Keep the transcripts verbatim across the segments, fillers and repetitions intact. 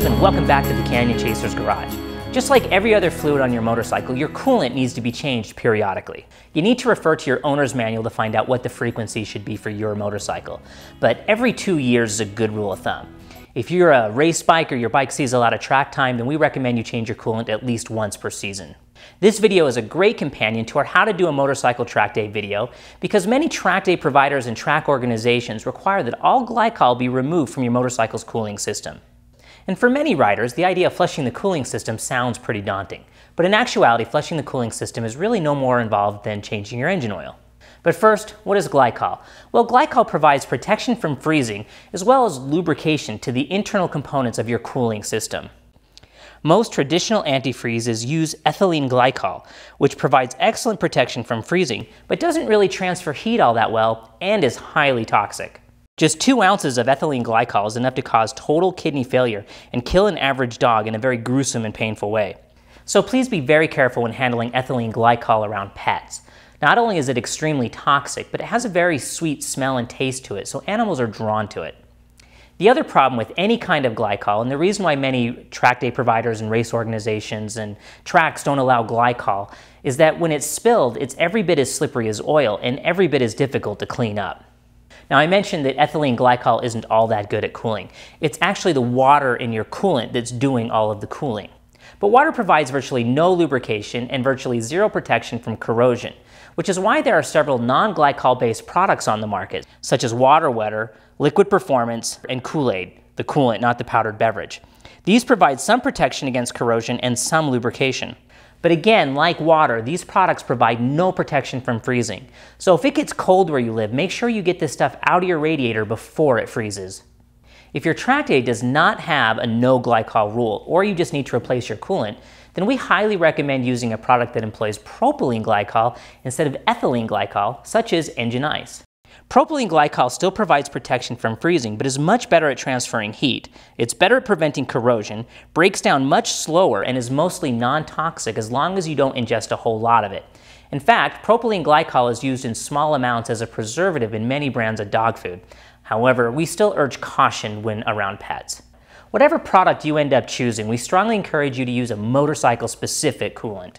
Dave, and welcome back to the Canyon Chasers Garage. Just like every other fluid on your motorcycle, your coolant needs to be changed periodically. You need to refer to your owner's manual to find out what the frequency should be for your motorcycle, but every two years is a good rule of thumb. If you're a race bike or your bike sees a lot of track time, then we recommend you change your coolant at least once per season. This video is a great companion to our How to Do a Motorcycle Track Day video, because many track day providers and track organizations require that all glycol be removed from your motorcycle's cooling system. And for many riders, the idea of flushing the cooling system sounds pretty daunting, but in actuality, flushing the cooling system is really no more involved than changing your engine oil. But first, what is glycol? Well, glycol provides protection from freezing as well as lubrication to the internal components of your cooling system. Most traditional antifreezes use ethylene glycol, which provides excellent protection from freezing, but doesn't really transfer heat all that well and is highly toxic. Just two ounces of ethylene glycol is enough to cause total kidney failure and kill an average dog in a very gruesome and painful way. So please be very careful when handling ethylene glycol around pets. Not only is it extremely toxic, but it has a very sweet smell and taste to it, so animals are drawn to it. The other problem with any kind of glycol, and the reason why many track day providers and race organizations and tracks don't allow glycol, is that when it's spilled, it's every bit as slippery as oil and every bit as difficult to clean up. Now, I mentioned that ethylene glycol isn't all that good at cooling. It's actually the water in your coolant that's doing all of the cooling. But water provides virtually no lubrication and virtually zero protection from corrosion, which is why there are several non-glycol-based products on the market, such as Water Wetter, Liquid Performance, and Kool-Aid, the coolant, not the powdered beverage. These provide some protection against corrosion and some lubrication. But again, like water, these products provide no protection from freezing. So if it gets cold where you live, make sure you get this stuff out of your radiator before it freezes. If your track day does not have a no glycol rule, or you just need to replace your coolant, then we highly recommend using a product that employs propylene glycol instead of ethylene glycol, such as Engine Ice. Propylene glycol still provides protection from freezing, but is much better at transferring heat. It's better at preventing corrosion, breaks down much slower, and is mostly non-toxic as long as you don't ingest a whole lot of it. In fact, propylene glycol is used in small amounts as a preservative in many brands of dog food. However, we still urge caution when around pets. Whatever product you end up choosing, we strongly encourage you to use a motorcycle-specific coolant.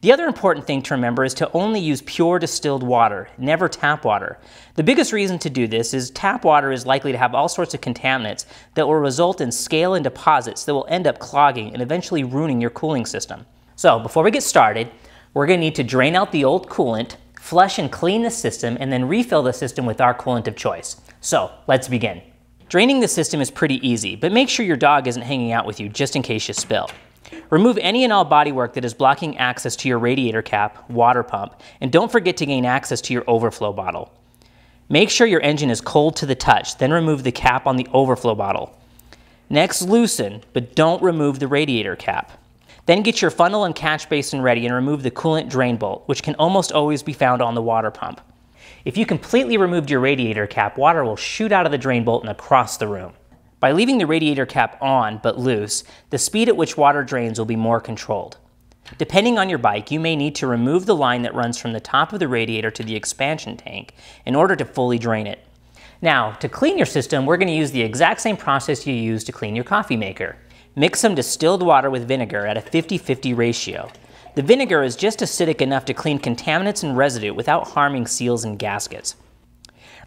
The other important thing to remember is to only use pure distilled water, never tap water. The biggest reason to do this is tap water is likely to have all sorts of contaminants that will result in scale and deposits that will end up clogging and eventually ruining your cooling system. So before we get started, we're going to need to drain out the old coolant, flush and clean the system, and then refill the system with our coolant of choice. So let's begin. Draining the system is pretty easy, but make sure your dog isn't hanging out with you just in case you spill. Remove any and all bodywork that is blocking access to your radiator cap, water pump, and don't forget to gain access to your overflow bottle. Make sure your engine is cold to the touch, then remove the cap on the overflow bottle. Next, loosen, but don't remove the radiator cap. Then get your funnel and catch basin ready and remove the coolant drain bolt, which can almost always be found on the water pump. If you completely removed your radiator cap, water will shoot out of the drain bolt and across the room. By leaving the radiator cap on but loose, the speed at which water drains will be more controlled. Depending on your bike, you may need to remove the line that runs from the top of the radiator to the expansion tank in order to fully drain it. Now, to clean your system, we're going to use the exact same process you use to clean your coffee maker. Mix some distilled water with vinegar at a fifty fifty ratio. The vinegar is just acidic enough to clean contaminants and residue without harming seals and gaskets.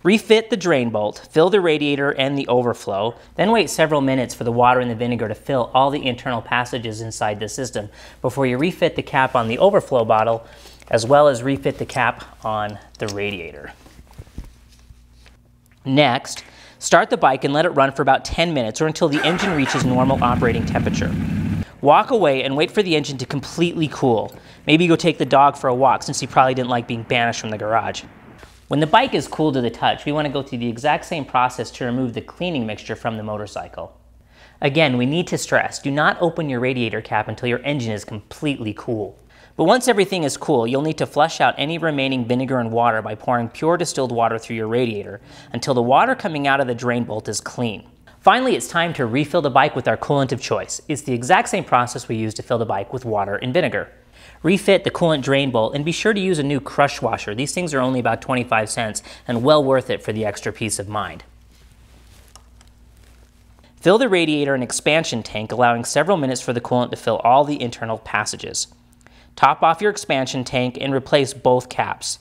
Refit the drain bolt, fill the radiator and the overflow, then wait several minutes for the water and the vinegar to fill all the internal passages inside the system before you refit the cap on the overflow bottle, as well as refit the cap on the radiator. Next, start the bike and let it run for about ten minutes or until the engine reaches normal operating temperature. Walk away and wait for the engine to completely cool. Maybe go take the dog for a walk, since he probably didn't like being banished from the garage. When the bike is cool to the touch, we want to go through the exact same process to remove the cleaning mixture from the motorcycle. Again, we need to stress, do not open your radiator cap until your engine is completely cool. But once everything is cool, you'll need to flush out any remaining vinegar and water by pouring pure distilled water through your radiator until the water coming out of the drain bolt is clean. Finally, it's time to refill the bike with our coolant of choice. It's the exact same process we use to fill the bike with water and vinegar. Refit the coolant drain bolt and be sure to use a new crush washer. These things are only about twenty-five cents and well worth it for the extra peace of mind. Fill the radiator and expansion tank, allowing several minutes for the coolant to fill all the internal passages. Top off your expansion tank and replace both caps.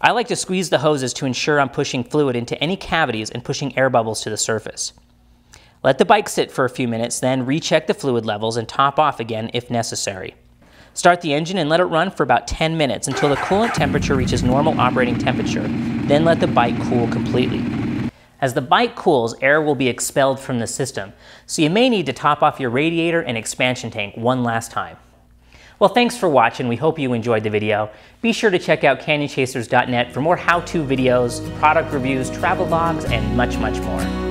I like to squeeze the hoses to ensure I'm pushing fluid into any cavities and pushing air bubbles to the surface. Let the bike sit for a few minutes, then recheck the fluid levels and top off again if necessary. Start the engine and let it run for about ten minutes until the coolant temperature reaches normal operating temperature, then let the bike cool completely. As the bike cools, air will be expelled from the system, so you may need to top off your radiator and expansion tank one last time. Well, thanks for watching. We hope you enjoyed the video. Be sure to check out canyon chasers dot net for more how-to videos, product reviews, travel logs, and much, much more.